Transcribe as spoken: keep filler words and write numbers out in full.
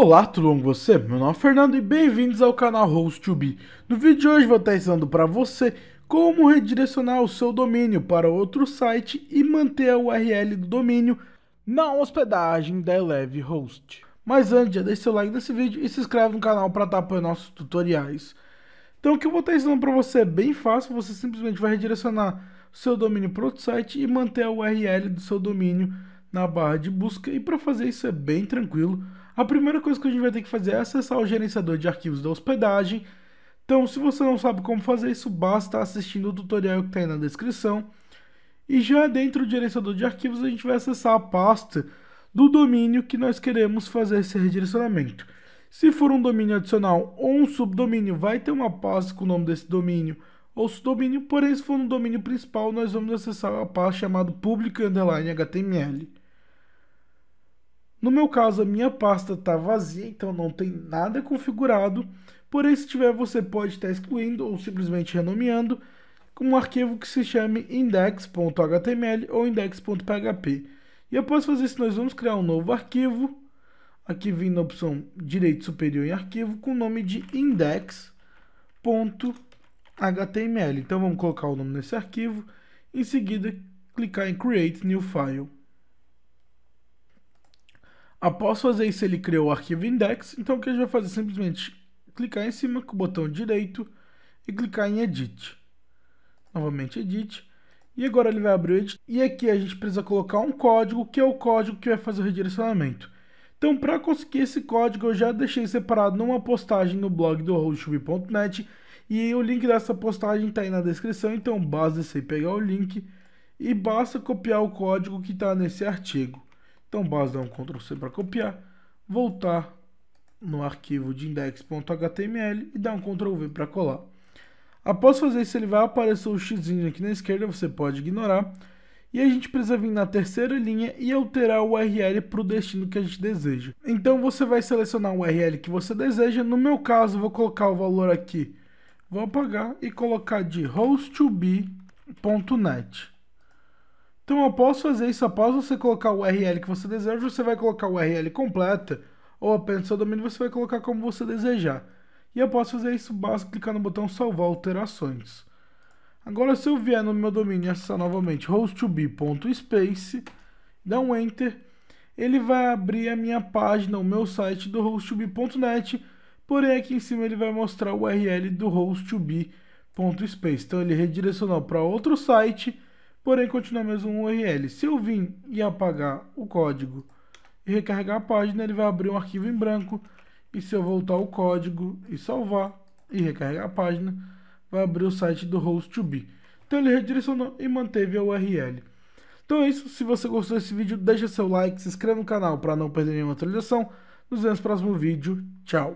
Olá, tudo bom com você? Meu nome é Fernando e bem-vindos ao canal host two b. No vídeo de hoje vou estar ensinando para você como redirecionar o seu domínio para outro site e manter a U R L do domínio na hospedagem da Eleva Host. Mas antes, já deixa seu like nesse vídeo e se inscreve no canal para estar apoiando nossos tutoriais. Então o que eu vou estar ensinando para você é bem fácil, você simplesmente vai redirecionar o seu domínio para outro site e manter a U R L do seu domínio na barra de busca, e para fazer isso é bem tranquilo. A primeira coisa que a gente vai ter que fazer é acessar o gerenciador de arquivos da hospedagem. Então, se você não sabe como fazer isso, basta assistindo o tutorial que está aí na descrição. E já dentro do gerenciador de arquivos, a gente vai acessar a pasta do domínio que nós queremos fazer esse redirecionamento. Se for um domínio adicional ou um subdomínio, vai ter uma pasta com o nome desse domínio ou subdomínio. Porém, se for um domínio principal, nós vamos acessar a pasta chamada public underline H T M L. No meu caso, a minha pasta está vazia, então não tem nada configurado. Porém, se tiver, você pode estar excluindo ou simplesmente renomeando com um arquivo que se chame index ponto H T M L ou index ponto P H P. E após fazer isso, nós vamos criar um novo arquivo. Aqui vem na opção direito superior em arquivo, com o nome de index ponto H T M L. Então vamos colocar o nome nesse arquivo. Em seguida, clicar em Create New File. Após fazer isso, ele criou o arquivo index, então o que a gente vai fazer é simplesmente clicar em cima com o botão direito e clicar em Edit. Novamente Edit. E agora ele vai abrir o Edit. E aqui a gente precisa colocar um código, que é o código que vai fazer o redirecionamento. Então, para conseguir esse código, eu já deixei separado numa postagem no blog do host two b ponto net. E o link dessa postagem está aí na descrição, então basta você pegar o link e basta copiar o código que está nesse artigo. Então basta dar um control C para copiar, voltar no arquivo de index ponto H T M L e dar um control V para colar. Após fazer isso, ele vai aparecer o xizinho aqui na esquerda, você pode ignorar. E a gente precisa vir na terceira linha e alterar o U R L para o destino que a gente deseja. Então você vai selecionar o U R L que você deseja. No meu caso, vou colocar o valor aqui, vou apagar e colocar de host two b ponto net. Então, após fazer isso, após você colocar o U R L que você deseja, você vai colocar o U R L completa, ou apenas seu domínio, você vai colocar como você desejar. E após fazer isso, basta clicar no botão salvar alterações. Agora, se eu vier no meu domínio e acessar novamente host two b ponto space, dá um Enter, ele vai abrir a minha página, o meu site do host two b ponto net, porém aqui em cima ele vai mostrar o U R L do host two b ponto space. Então, ele redirecionou para outro site, porém continua mesmo um U R L. Se eu vim e apagar o código e recarregar a página, ele vai abrir um arquivo em branco. E se eu voltar o código e salvar e recarregar a página, vai abrir o site do host two b. Então ele redirecionou e manteve a U R L. Então é isso. Se você gostou desse vídeo, deixa seu like, se inscreva no canal para não perder nenhuma atualização. Nos vemos no próximo vídeo. Tchau!